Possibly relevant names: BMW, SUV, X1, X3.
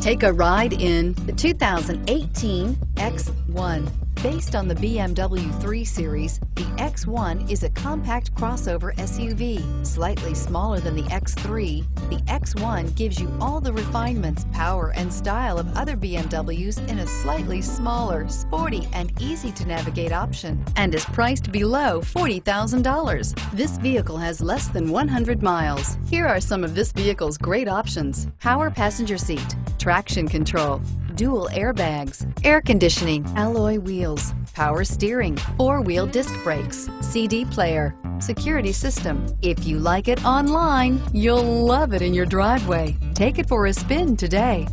Take a ride in the 2018 X1. Based on the BMW 3 Series, the X1 is a compact crossover SUV. Slightly smaller than the X3, the X1 gives you all the refinements, power, and style of other BMWs in a slightly smaller, sporty, and easy-to-navigate option, and is priced below $40,000. This vehicle has less than 100 miles. Here are some of this vehicle's great options: power passenger seat, traction control, dual airbags, air conditioning, alloy wheels, power steering, four-wheel disc brakes, CD player, security system. If you like it online, you'll love it in your driveway. Take it for a spin today.